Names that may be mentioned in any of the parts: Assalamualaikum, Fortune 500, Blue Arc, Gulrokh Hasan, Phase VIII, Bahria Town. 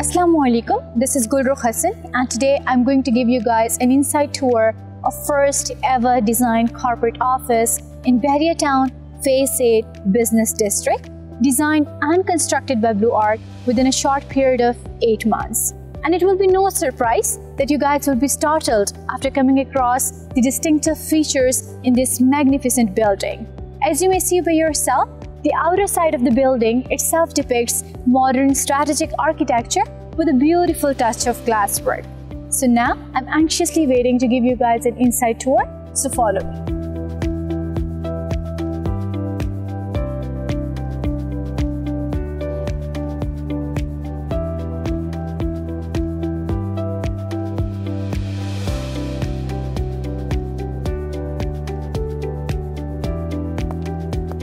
Assalamualaikum. This is Gulrokh Hasan, and today I'm going to give you guys an inside tour of first ever designed corporate office in Bahria Town, Phase 8 Business District, designed and constructed by Blue Arc within a short period of 8 months. And it will be no surprise that you guys will be startled after coming across the distinctive features in this magnificent building. As you may see by yourself, the outer side of the building itself depicts modern strategic architecture with a beautiful touch of glasswork. So now I'm anxiously waiting to give you guys an inside tour, so follow me.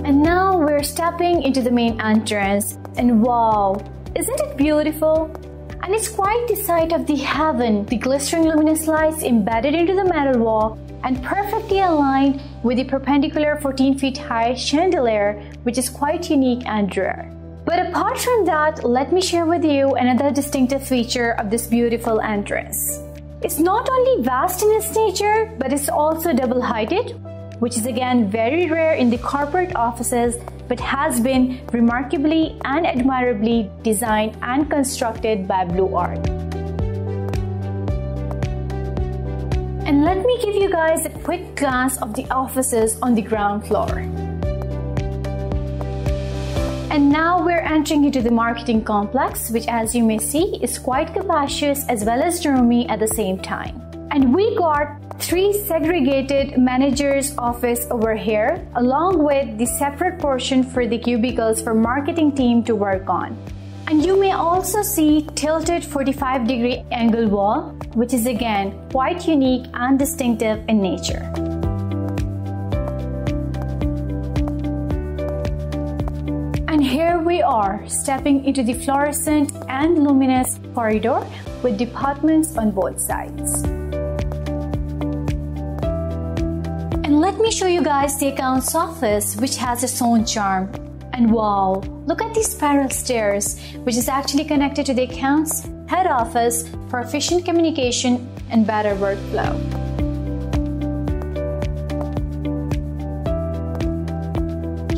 And now we're stepping into the main entrance, and wow, isn't it beautiful? And it's quite the sight of the heaven, the glistering luminous lights embedded into the metal wall and perfectly aligned with the perpendicular 14 feet high chandelier, which is quite unique and rare. But apart from that, let me share with you another distinctive feature of this beautiful entrance. It's not only vast in its nature, but it's also double-heighted, which is again very rare in the corporate offices, but has been remarkably and admirably designed and constructed by Blue Arc. And let me give you guys a quick glance of the offices on the ground floor. And now we're entering into the marketing complex, which, as you may see, is quite capacious as well as roomy at the same time. And we got three segregated managers' office over here, along with the separate portion for the cubicles for marketing team to work on. And you may also see tilted 45-degree angle wall, which is again quite unique and distinctive in nature. And here we are, stepping into the fluorescent and luminous corridor with departments on both sides. And let me show you guys the accounts office, which has its own charm. And wow, look at these spiral stairs, which is actually connected to the accounts head office for efficient communication and better workflow.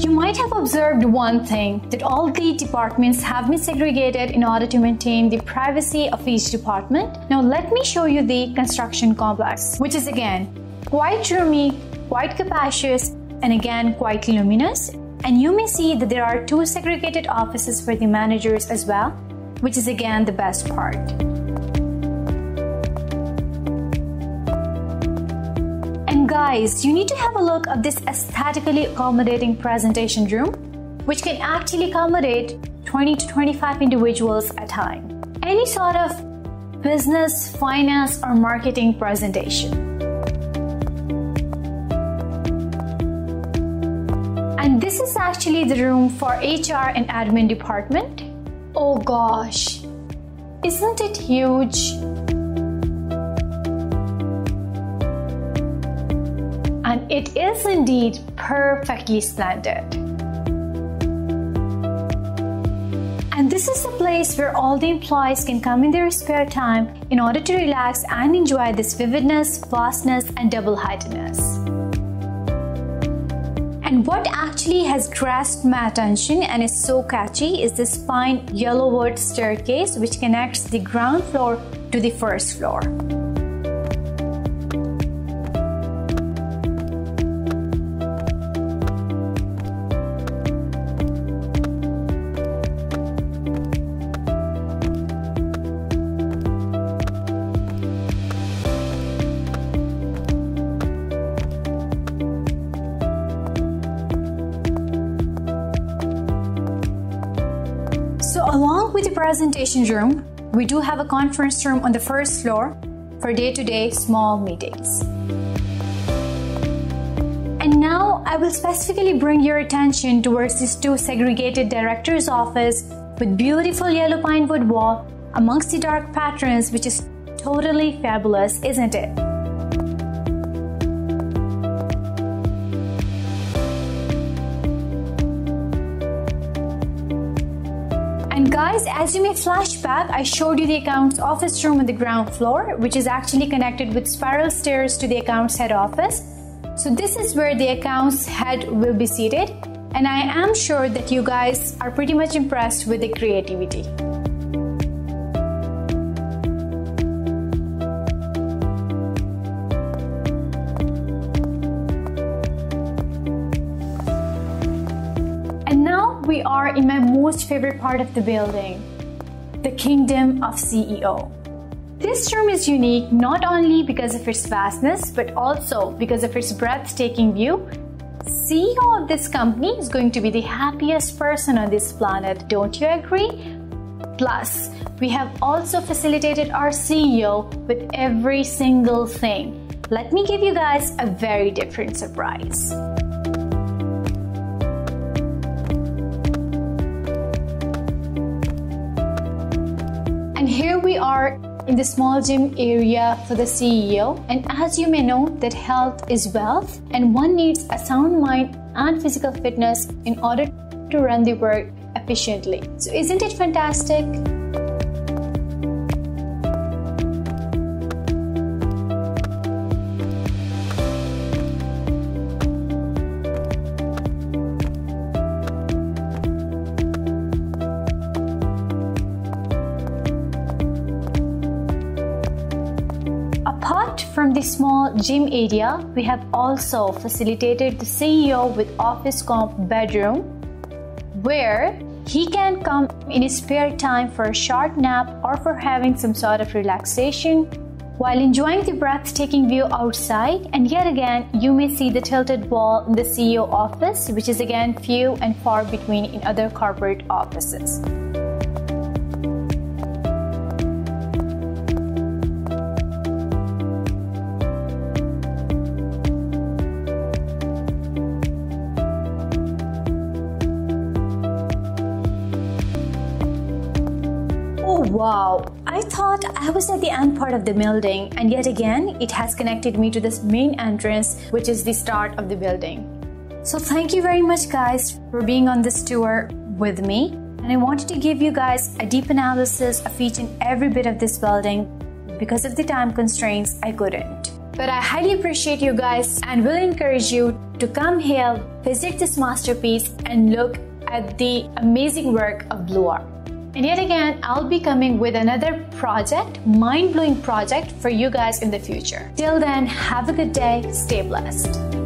You might have observed one thing, that all the departments have been segregated in order to maintain the privacy of each department. Now let me show you the construction complex, which is again quite roomy, quite capacious, and again quite luminous. And you may see that there are two segregated offices for the managers as well, which is again the best part. And guys, you need to have a look at this aesthetically accommodating presentation room, which can actually accommodate 20 to 25 individuals at a time. Any sort of business, finance, or marketing presentation. And this is actually the room for HR and admin department. Oh gosh, isn't it huge? And it is indeed perfectly slanted. And this is the place where all the employees can come in their spare time in order to relax and enjoy this vividness, vastness, and double-heightedness. And what actually has grasped my attention and is so catchy is this fine yellow wood staircase, which connects the ground floor to the first floor. So along with the presentation room, we do have a conference room on the first floor for day-to-day small meetings. And now I will specifically bring your attention towards these two segregated directors' office with beautiful yellow pine wood wall amongst the dark patterns, which is totally fabulous, isn't it? And guys, as you may flash back, I showed you the account's office room on the ground floor, which is actually connected with spiral stairs to the account's head office. So this is where the account's head will be seated, and I am sure that you guys are pretty much impressed with the creativity. We are in my most favorite part of the building, the Kingdom of CEO. This room is unique not only because of its vastness but also because of its breathtaking view. CEO of this company is going to be the happiest person on this planet, don't you agree? Plus, we have also facilitated our CEO with every single thing. Let me give you guys a very different surprise. Here we are in the small gym area for the CEO, and as you may know that health is wealth and one needs a sound mind and physical fitness in order to run the work efficiently. So isn't it fantastic? Apart from the small gym area, we have also facilitated the CEO with office comp bedroom, where he can come in his spare time for a short nap or for having some sort of relaxation while enjoying the breathtaking view outside. And yet again, you may see the tilted wall in the CEO office, which is again few and far between in other corporate offices. Wow, I thought I was at the end part of the building, and yet again it has connected me to this main entrance, which is the start of the building. So thank you very much guys for being on this tour with me, and I wanted to give you guys a deep analysis of each and every bit of this building. Because of the time constraints I couldn't, but I highly appreciate you guys and will encourage you to come here, visit this masterpiece and look at the amazing work of Blue Arc. And yet again, I'll be coming with another project, mind-blowing project for you guys in the future. Till then, have a good day, stay blessed.